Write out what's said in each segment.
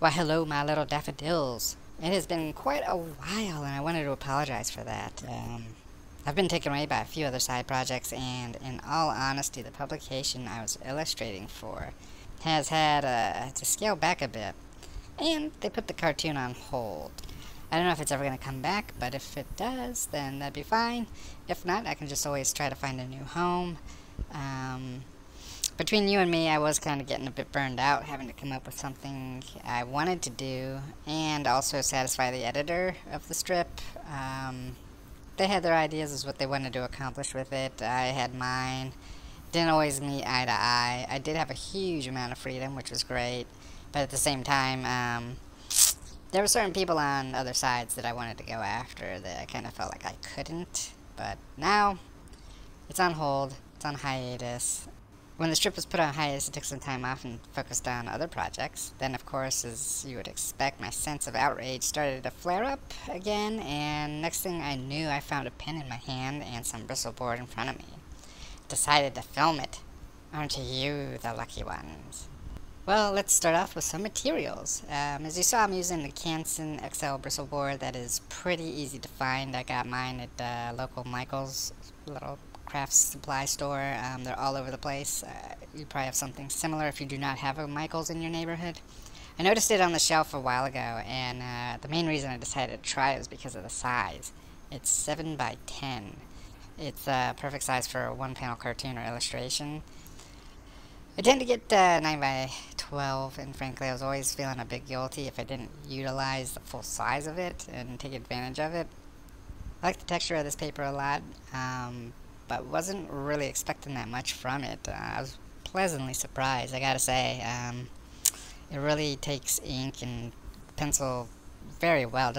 Why hello my little daffodils. It has been quite a while and I wanted to apologize for that. I've been taken away by a few other side projects, and in all honesty the publication I was illustrating for has had to scale back a bit, and they put the cartoon on hold. I don't know if it's ever going to come back, but if it does, then that'd be fine. If not, I can just always try to find a new home. Between you and me, I was kind of getting a bit burned out, having to come up with something I wanted to do, and also satisfy the editor of the strip. They had their ideas as what they wanted to accomplish with it. I had mine. Didn't always meet eye to eye. I did have a huge amount of freedom, which was great, but at the same time, there were certain people on other sides that I wanted to go after that I kind of felt like I couldn't. But now, it's on hold. It's on hiatus. When the strip was put on hiatus, I took some time off and focused on other projects. Then, of course, as you would expect, my sense of outrage started to flare up again, and next thing I knew, I found a pen in my hand and some bristle board in front of me. Decided to film it. Aren't you the lucky ones? Well, let's start off with some materials. As you saw, I'm using the Canson XL bristle board that is pretty easy to find. I got mine at the local Michaels little craft supply store. They're all over the place. You probably have something similar if you do not have a Michaels in your neighborhood. I noticed it on the shelf a while ago, and the main reason I decided to try it was because of the size. It's 7 by 10. It's the perfect size for a one-panel cartoon or illustration. I tend to get 9 by 12, and frankly I was always feeling a bit guilty if I didn't utilize the full size of it and take advantage of it. I like the texture of this paper a lot, but wasn't really expecting that much from it. I was pleasantly surprised, I gotta say. It really takes ink and pencil very well.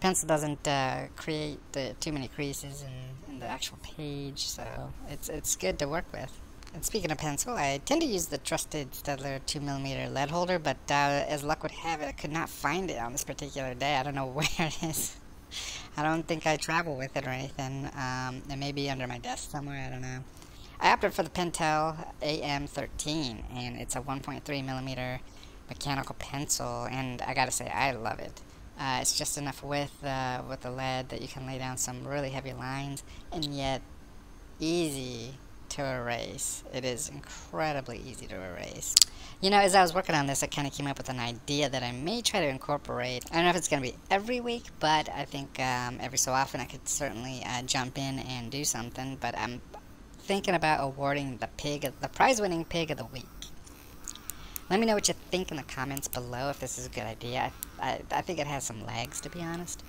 Pencil doesn't create too many creases in the actual page, so it's good to work with. And speaking of pencil, I tend to use the trusted Staedtler 2mm lead holder, but as luck would have it, I could not find it on this particular day. I don't know where it is. I don't think I travel with it or anything. It may be under my desk somewhere, I don't know. I opted for the Pentel AM13, and it's a 1.3mm mechanical pencil, and I gotta say, I love it. It's just enough width with the lead that you can lay down some really heavy lines, and yet easy to erase. It is incredibly easy to erase. You know, as I was working on this, I kind of came up with an idea that I may try to incorporate. I don't know if it's going to be every week, but I think every so often I could certainly jump in and do something. But I'm thinking about awarding the prize-winning pig of the week. Let me know what you think in the comments below if this is a good idea. I think it has some legs, to be honest.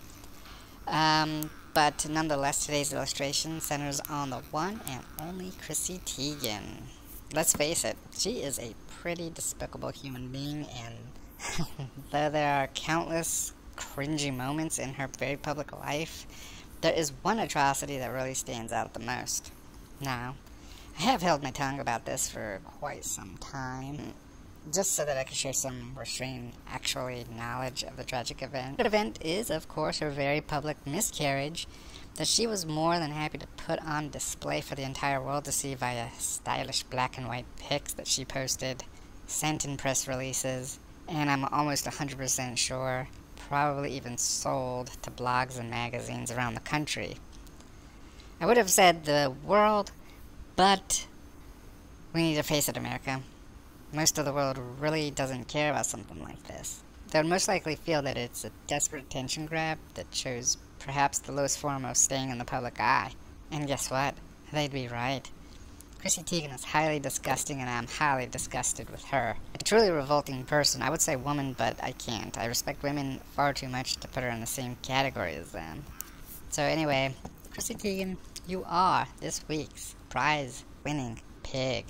But nonetheless, today's illustration centers on the one and only Chrissy Teigen. Let's face it, she is a pretty despicable human being, and though there are countless cringy moments in her very public life, there is one atrocity that really stands out the most. Now, I have held my tongue about this for quite some time, just so that I could share some restrained, actually, knowledge of the tragic event. The event is, of course, her very public miscarriage that she was more than happy to put on display for the entire world to see via stylish black and white pics that she posted, sent in press releases, and I'm almost 100% sure, probably even sold to blogs and magazines around the country. I would have said the world, but we need to face it, America. Most of the world really doesn't care about something like this. They would most likely feel that it's a desperate attention grab that shows perhaps the lowest form of staying in the public eye. And guess what? They'd be right. Chrissy Teigen is highly disgusting, and I'm highly disgusted with her. A truly revolting person. I would say woman, but I can't. I respect women far too much to put her in the same category as them. So anyway, Chrissy Teigen, you are this week's prize-winning pig.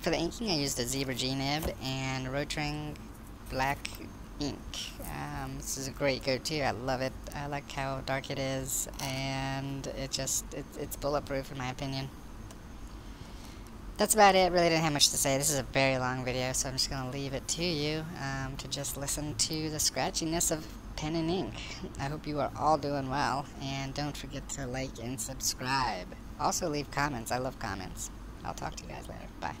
For the inking I used a Zebra G Nib and Rotring black ink. This is a great go-to. I love it. I like how dark it is, and it's bulletproof in my opinion. That's about it. Really didn't have much to say. This is a very long video, so I'm just going to leave it to you to just listen to the scratchiness of pen and ink. I hope you are all doing well, and don't forget to like and subscribe. Also leave comments. I love comments. I'll talk to you guys later. Bye.